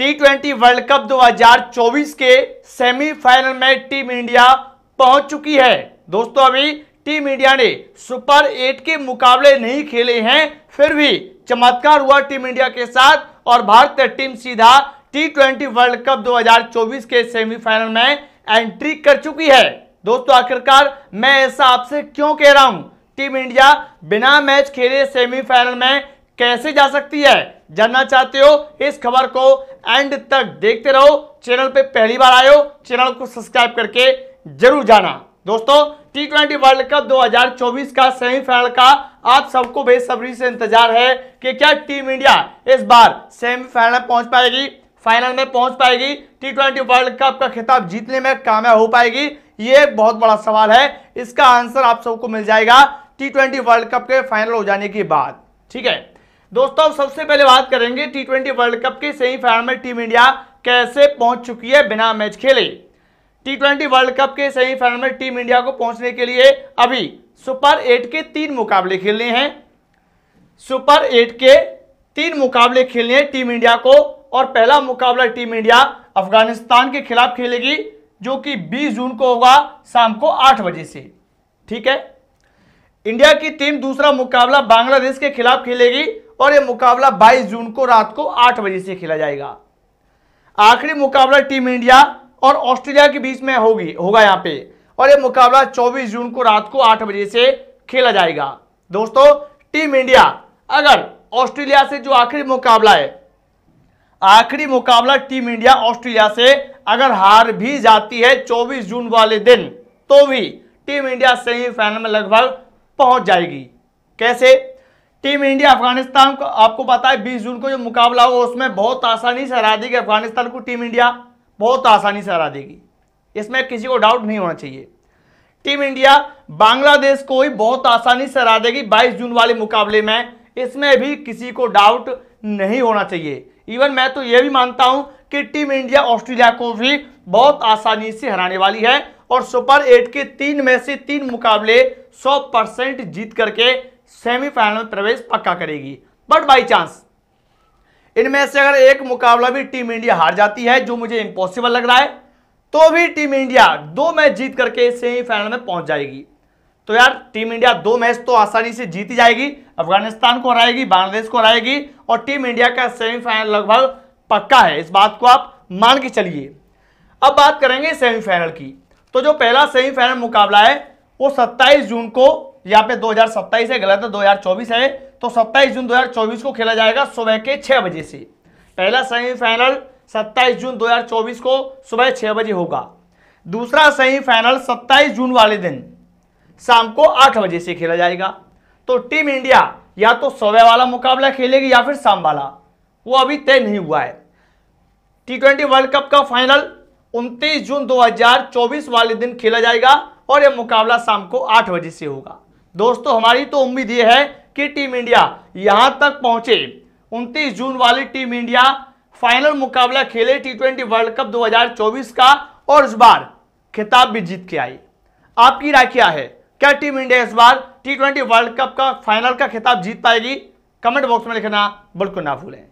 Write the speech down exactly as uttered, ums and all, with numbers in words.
T twenty world cup दो हज़ार चौबीस के सेमीफाइनल में टीम इंडिया पहुंच चुकी है। दोस्तों अभी टीम इंडिया ने सुपर आठ के मुकाबले नहीं खेले हैं, फिर भी चमत्कार हुआ टीम इंडिया के साथ और भारतीय टीम सीधा टी ट्वेंटी वर्ल्ड कप दो हज़ार चौबीस के सेमीफाइनल में एंट्री कर चुकी है। दोस्तों आखिरकार मैं ऐसा आपसे क्यों कह रहा हूं? टीम इंडिया बिना मैच खेले सेमीफाइनल में कैसे जा सकती है? जानना चाहते हो? इस खबर को एंड तक देखते रहो। चैनल पे पहली बार आए हो, चैनल को सब्सक्राइब करके जरूर जाना। दोस्तों टी ट्वेंटी वर्ल्ड कप दो हज़ार चौबीस का सेमीफाइनल का आप सबको बेसब्री से इंतजार है कि क्या टीम इंडिया इस बार सेमीफाइनल पहुंच पाएगी, फाइनल में पहुंच पाएगी, टी ट्वेंटी वर्ल्ड कप का खिताब जीतने में कामयाब हो पाएगी? ये बहुत बड़ा सवाल है। इसका आंसर आप सबको मिल जाएगा टी ट्वेंटी वर्ल्ड कप के फाइनल हो जाने के बाद। ठीक है दोस्तों, सबसे पहले बात करेंगे टी ट्वेंटी वर्ल्ड कप के सेमीफाइनल में टीम इंडिया कैसे पहुंच चुकी है बिना मैच खेले। टी ट्वेंटी वर्ल्ड कप के सेमीफाइनल में टीम इंडिया को पहुंचने के लिए अभी सुपर आठ के तीन मुकाबले खेलने हैं। सुपर आठ के तीन मुकाबले खेलने हैं टीम इंडिया को, और पहला मुकाबला टीम इंडिया अफगानिस्तान के खिलाफ खेलेगी जो कि बीस जून को होगा शाम को आठ बजे से। ठीक है, इंडिया की टीम दूसरा मुकाबला बांग्लादेश के खिलाफ खेलेगी और यह मुकाबला बाईस जून को रात को आठ बजे से खेला जाएगा। आखिरी मुकाबला टीम इंडिया और ऑस्ट्रेलिया के बीच में होगी होगा यहाँ पे, और यह मुकाबला चौबीस जून को रात को आठ बजे से खेला जाएगा। दोस्तों टीम इंडिया अगर ऑस्ट्रेलिया से जो आखिरी मुकाबला है, आखिरी मुकाबला टीम इंडिया ऑस्ट्रेलिया से अगर हार भी जाती है चौबीस जून वाले दिन, तो भी टीम इंडिया सेमीफाइनल में लगभग पहुंच जाएगी। कैसे? टीम इंडिया अफगानिस्तान को आपको पता है बीस जून को जो मुकाबला होगा उसमें बहुत आसानी से हरा देगी अफगानिस्तान को। टीम इंडिया बहुत आसानी से हरा देगी, इसमें किसी को डाउट नहीं होना चाहिए। टीम इंडिया बांग्लादेश को भी बहुत आसानी से हरा देगी बाईस जून वाले मुकाबले में, इसमें भी किसी को डाउट नहीं होना चाहिए। इवन मैं तो यह भी मानता हूं कि टीम इंडिया ऑस्ट्रेलिया को भी बहुत आसानी से हराने वाली है और सुपर एट के तीन में से तीन मुकाबले सौ परसेंट जीत करके सेमीफाइनल में प्रवेश पक्का करेगी। बट बाई चांस इनमें से अगर एक मुकाबला भी टीम इंडिया हार जाती है, जो मुझे इम्पॉसिबल लग रहा है, तो भी टीम इंडिया दो मैच जीत करके सेमीफाइनल में पहुंच जाएगी। तो यार टीम इंडिया दो मैच तो आसानी से जीती जाएगी, अफगानिस्तान को हराएगी, बांग्लादेश को हराएगी, और टीम इंडिया का सेमीफाइनल लगभग पक्का है। इस बात को आप मान के चलिए। अब बात करेंगे सेमीफाइनल की। तो जो पहला सेमीफाइनल मुकाबला है वो सत्ताईस जून को, यहाँ पे दो हज़ार सत्ताईस है, गलत है दो हज़ार चौबीस है, तो सत्ताईस जून दो हज़ार चौबीस को खेला जाएगा सुबह के छह बजे से। पहला सेमीफाइनल सत्ताईस जून दो हज़ार चौबीस को सुबह छह बजे होगा। दूसरा सेमीफाइनल सत्ताईस जून वाले दिन शाम को आठ बजे से खेला जाएगा। तो टीम इंडिया या तो सुबह वाला मुकाबला खेलेगी या फिर शाम वाला, वो अभी तय नहीं हुआ है। टी ट्वेंटी वर्ल्ड कप का फाइनल उनतीस जून दो हज़ार चौबीस वाले दिन खेला जाएगा और यह मुकाबला शाम को आठ बजे से होगा। दोस्तों हमारी तो उम्मीद यह है कि टीम इंडिया यहां तक पहुंचे, उनतीस जून वाली टीम इंडिया फाइनल मुकाबला खेले टी ट्वेंटी वर्ल्ड कप दो हज़ार चौबीस का और इस बार खिताब भी जीत के आई। आपकी राय क्या है? क्या टीम इंडिया इस बार टी ट्वेंटी वर्ल्ड कप का फाइनल का खिताब जीत पाएगी? कमेंट बॉक्स में लिखना बिल्कुल ना भूलें।